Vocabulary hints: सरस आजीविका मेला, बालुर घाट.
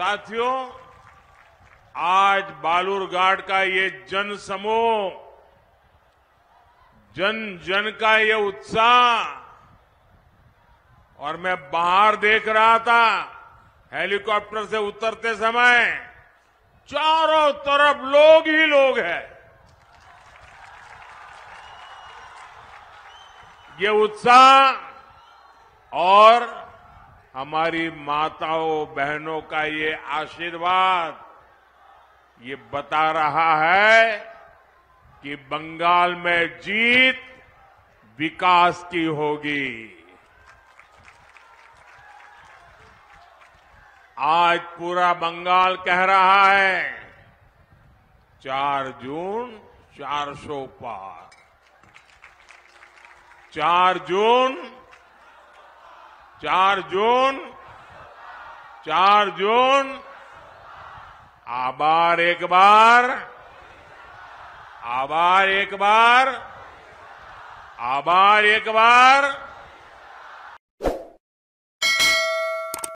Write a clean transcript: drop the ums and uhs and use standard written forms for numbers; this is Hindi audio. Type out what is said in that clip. साथियों, आज बालुर घाट का ये जनसमूह, जन जन का ये उत्साह, और मैं बाहर देख रहा था हेलीकॉप्टर से उतरते समय, चारों तरफ लोग ही लोग हैं। ये उत्साह और हमारी माताओं बहनों का ये आशीर्वाद ये बता रहा है कि बंगाल में जीत विकास की होगी। आज पूरा बंगाल कह रहा है 4 जून 400 पार, 4 जून 4 जून 4 जून। आबार एक बार